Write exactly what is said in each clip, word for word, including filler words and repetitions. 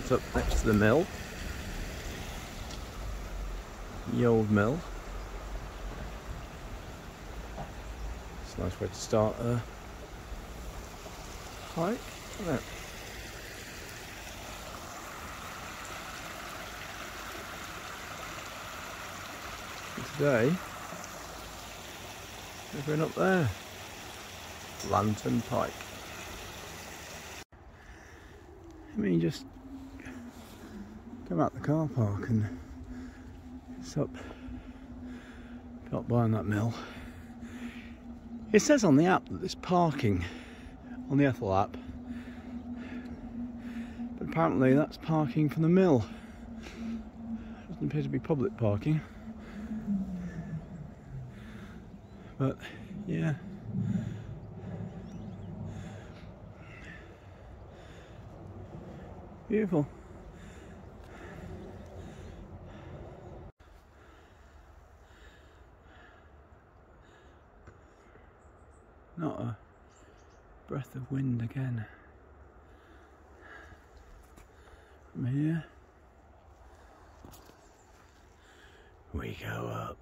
parked up next to the mill. The old mill. It's a nice way to start a hike, isn't it? Today, we're going up there, Lantern Pike. I mean, just come out the car park and it's up, up behind that mill. It says on the app that there's parking on the Ethel app, but apparently that's parking from the mill. Doesn't appear to be public parking. But yeah, beautiful. Not a breath of wind again from here. We go up.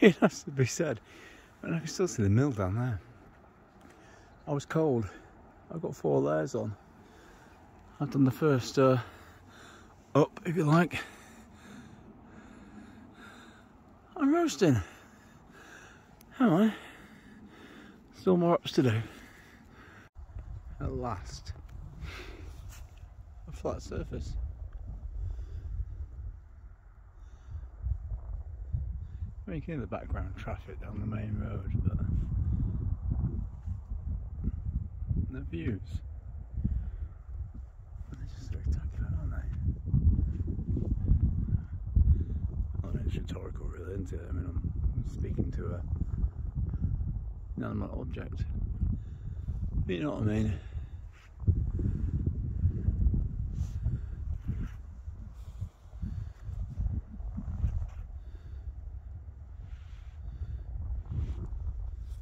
It has to be said, and I can still see the mill down there. I was cold. I've got four layers on. I've done the first uh, up, if you like. I'm roasting. Am I? Still more ups to do. At last. A flat surface. I mean, you can hear the background traffic down the main road, but the views, they're just spectacular, aren't they? I mean, it's rhetorical really, isn't it? I mean, I'm speaking to a inanimate object, but you know what I mean.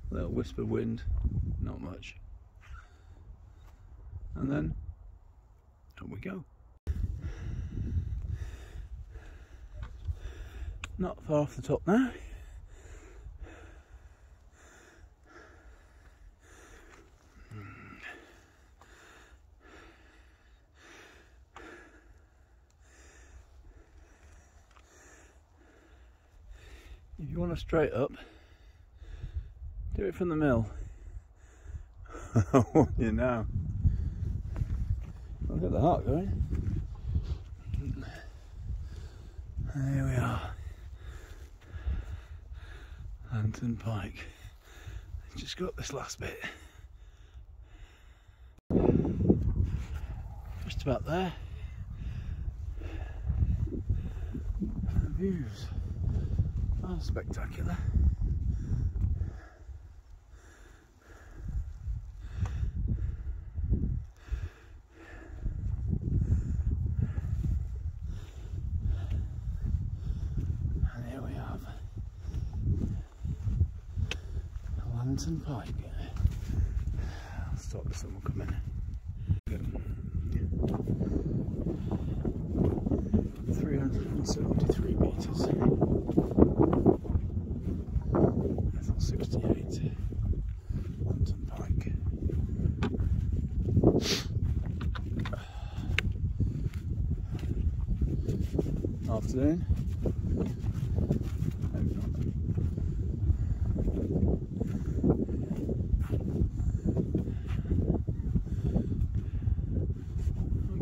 Little wisp of wind, not much, and then up we go. Not far off the top now. If you want to straight up, do it from the mill. Oh, you know. I've got the heart going. There we are. Lantern Pike. Just got this last bit. Just about there. The views are spectacular. Lantern Pike. I'll stop if someone come in. three hundred seventy-three metres. Ethel sixty-eight. Lantern Pike. Afternoon.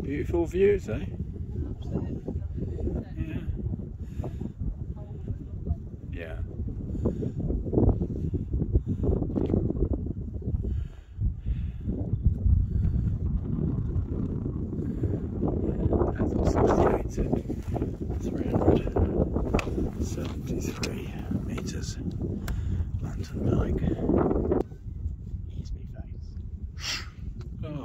Beautiful views, eh? Yeah. Yeah. Ethel sixty-eight at three hundred seventy-three metres. Lantern Pike. Ease me face. Oh.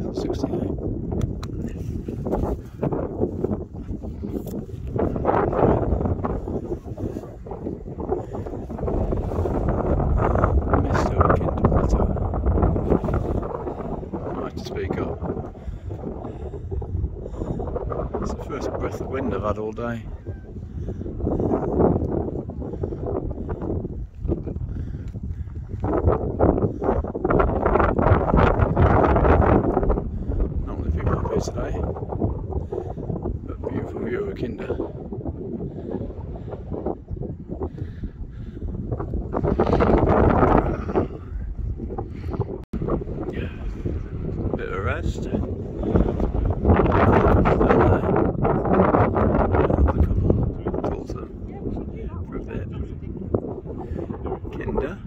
That's of that all day. Not really big up here today, but beautiful view of a Kinder. Bit of rest. Kinder.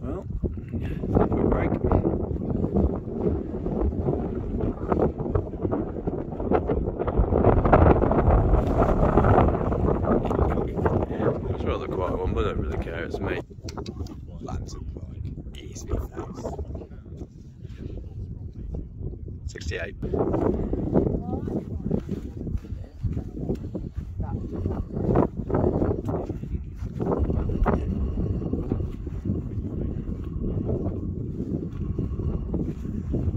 Well, quick break. Rather quiet one, but I don't really care, it's me. Lantern Pike, easy house. sixty-eight.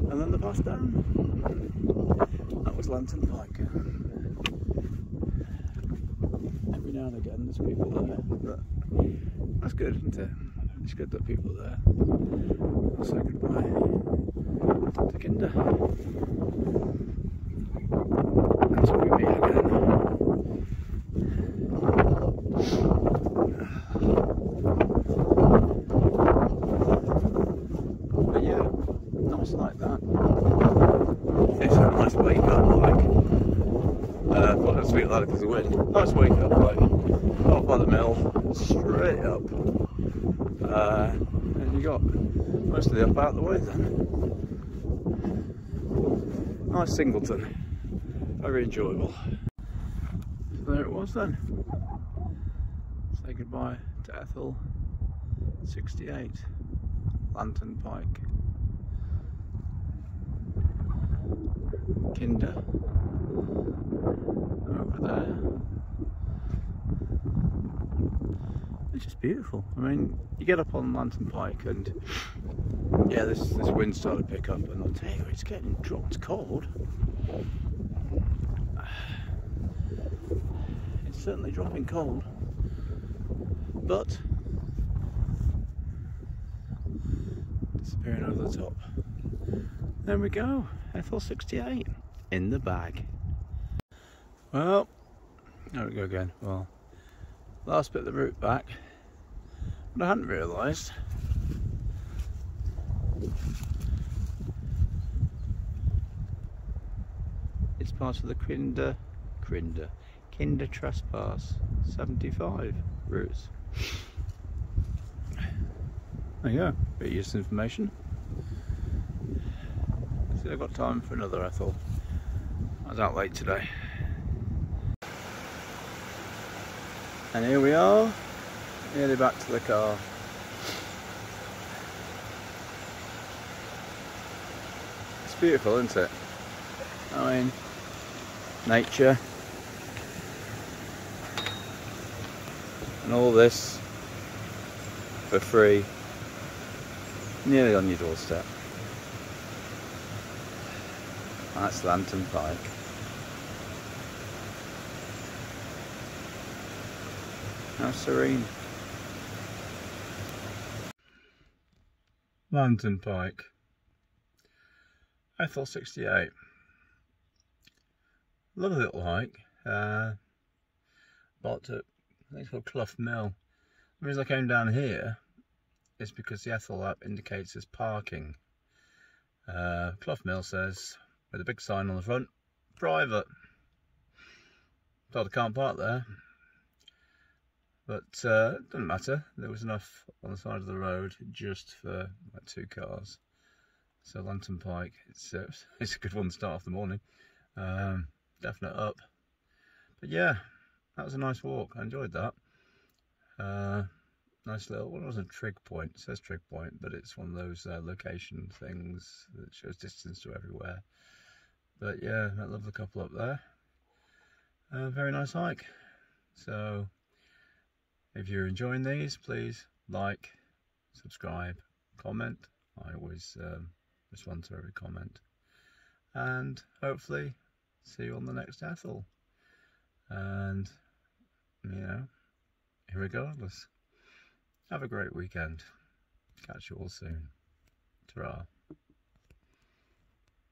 And then the pass down. That was Lantern Pike. Now and again there's people there, but that's good, isn't it? It's good that people are there. I'll say goodbye to Kinder. Until we meet again. But yeah, nice like that. It's a nice wake up like. Uh, well, that's a bit like it because of the wind. Nice wake up, like, off by the mill, straight up. Uh, and you got mostly up out the way then. Nice singleton. Very enjoyable. So there it was then. Say goodbye to Ethel, sixty-eight, Lantern Pike, Kinder. Over there. It's just beautiful. I mean, you get up on Lantern Pike and yeah, this this wind started to pick up, and I'll tell you, it's getting dropped cold. It's certainly dropping cold, but disappearing over the top. There we go, Ethel sixty-eight in the bag. Well, there we go again. Well, last bit of the route back, but I hadn't realised it's part of the Kinder, Kinder, Kinder Trespass seventy-five routes. There you go, bit of useful information. See, I've got time for another Ethel. I was out late today. And here we are, nearly back to the car. It's beautiful, isn't it? I mean, nature and all this for free, nearly on your doorstep. That's Lantern Pike. How serene. Lantern Pike. Ethel sixty-eight. Lovely little hike. Uh, but to, I think it's called Clough Mill. The reason I came down here is because the Ethel app indicates there's parking. Uh, Clough Mill says, with a big sign on the front, private. Told I can't park there. But uh, it doesn't matter, there was enough on the side of the road just for like two cars. So Lantern Pike, it's, uh, it's a good one to start off the morning. Um, definite up. But yeah, that was a nice walk, I enjoyed that. Uh, Nice little, well, it wasn't a trig point, it says trig point, but it's one of those uh, location things that shows distance to everywhere. But yeah, that lovely couple up there. Uh, very nice hike. So if you're enjoying these, please like, subscribe, comment. I always um, respond to every comment. And hopefully see you on the next Ethel. And, you know, irregardless, have a great weekend. Catch you all soon. Ta-ra.